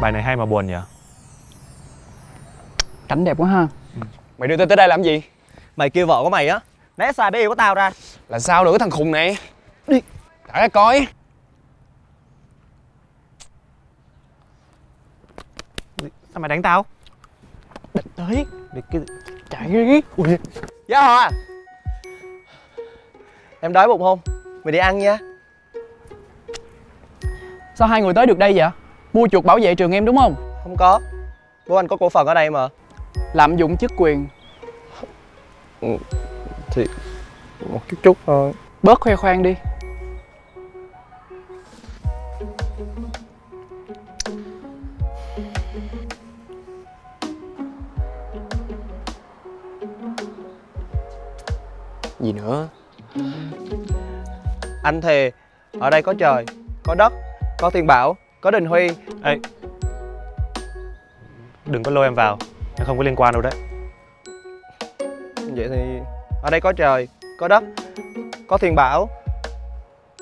Bài này hay mà buồn nhỉ? Cảnh đẹp quá ha. Mày đưa tao tới đây làm gì? Mày kêu vợ của mày á, né xài bé yêu của tao ra. Là sao nữa thằng khùng này? Đi, thả ra coi. Sao mày đánh tao? Địch tới. Địch cái... chạy đi. Ui. Gia Hòa, em đói bụng không? Mày đi ăn nha. Sao hai người tới được đây vậy? Mua chuột bảo vệ trường em đúng không? Không có. Bố anh có cổ phần ở đây mà. Lạm dụng chức quyền thì một chút chút thôi. Bớt khoe khoang đi. Gì nữa? Anh thề, ở đây có trời, có đất, có Thiên Bảo, có Dinh Huy. Ê, đừng có lôi em vào, em không có liên quan đâu đấy. Vậy thì ở đây có trời, có đất, có Thiên Bảo,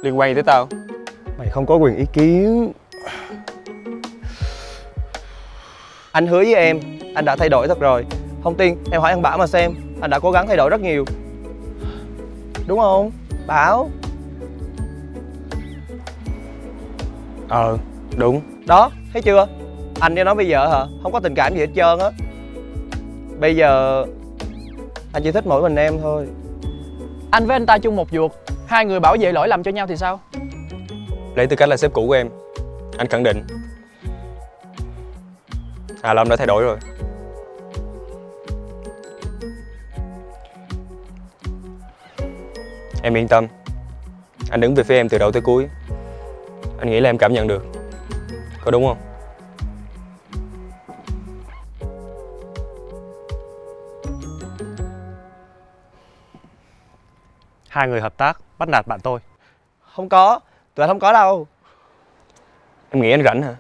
liên quan gì tới tao? Mày không có quyền ý kiến. Anh hứa với em, anh đã thay đổi thật rồi. Không tin, em hỏi anh Bảo mà xem. Anh đã cố gắng thay đổi rất nhiều, đúng không Bảo? Ờ, đúng. Đó, thấy chưa? Anh với nó bây giờ hả? Không có tình cảm gì hết trơn á. Bây giờ anh chỉ thích mỗi mình em thôi. Anh với anh ta chung một ruột, hai người bảo vệ lỗi lầm cho nhau thì sao? Lấy tư cách là sếp cũ của em, anh khẳng định Hà Lâm đã thay đổi rồi. Em yên tâm, anh đứng về phía em từ đầu tới cuối. Anh nghĩ là em cảm nhận được, có đúng không? Hai người hợp tác bắt nạt bạn tôi. Không có, tụi anh không có đâu. Em nghĩ anh rảnh hả?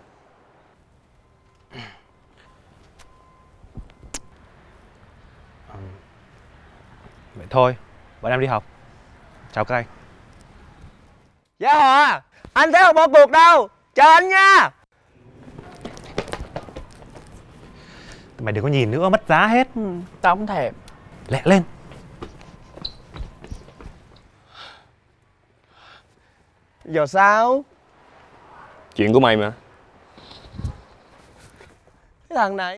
Vậy thôi, bọn em đi học. Chào các anh. Gia Hòa, anh sẽ không bỏ cuộc đâu, chờ anh nha. Mày đừng có nhìn nữa, mất giá hết. Ừ, tao không thèm. Lẹ lên. Giờ sao? Chuyện của mày mà. Cái thằng này.